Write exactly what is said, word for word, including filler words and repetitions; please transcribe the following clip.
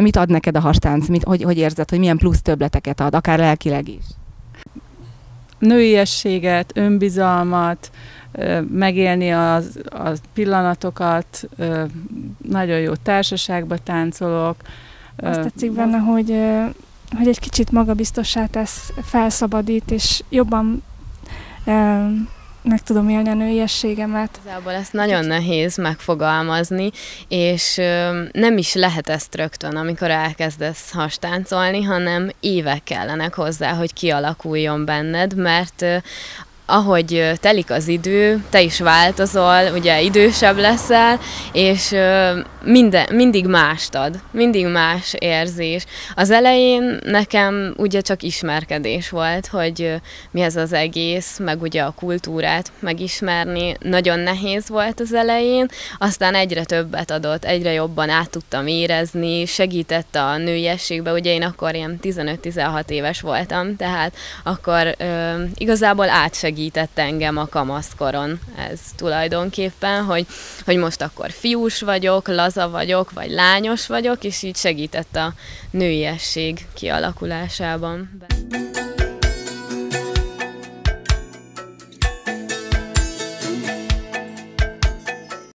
mit ad neked a hastánc? Mit, hogy, hogy érzed, hogy milyen plusz többleteket ad, akár lelkileg is? Nőiességet, önbizalmat, megélni a pillanatokat, nagyon jó társaságba táncolok. Azt tetszik benne, hogy, hogy egy kicsit magabiztossá tesz, felszabadít, és jobban meg tudom élni a nőiességemet. Igazából ezt nagyon nehéz megfogalmazni, és nem is lehet ezt rögtön, amikor elkezdesz hastáncolni, hanem évek kellenek hozzá, hogy kialakuljon benned, mert ahogy telik az idő, te is változol, ugye idősebb leszel, és minden, mindig mást ad, mindig más érzés. Az elején nekem ugye csak ismerkedés volt, hogy mi ez az egész, meg ugye a kultúrát megismerni nagyon nehéz volt az elején, aztán egyre többet adott, egyre jobban át tudtam érezni, segített a nőiességbe, ugye én akkor ilyen tizenöt-tizenhat éves voltam, tehát akkor ö, igazából átsegített. Segített engem a kamaszkoron ez tulajdonképpen, hogy, hogy most akkor fiús vagyok, laza vagyok, vagy lányos vagyok, és így segített a nőiesség kialakulásában.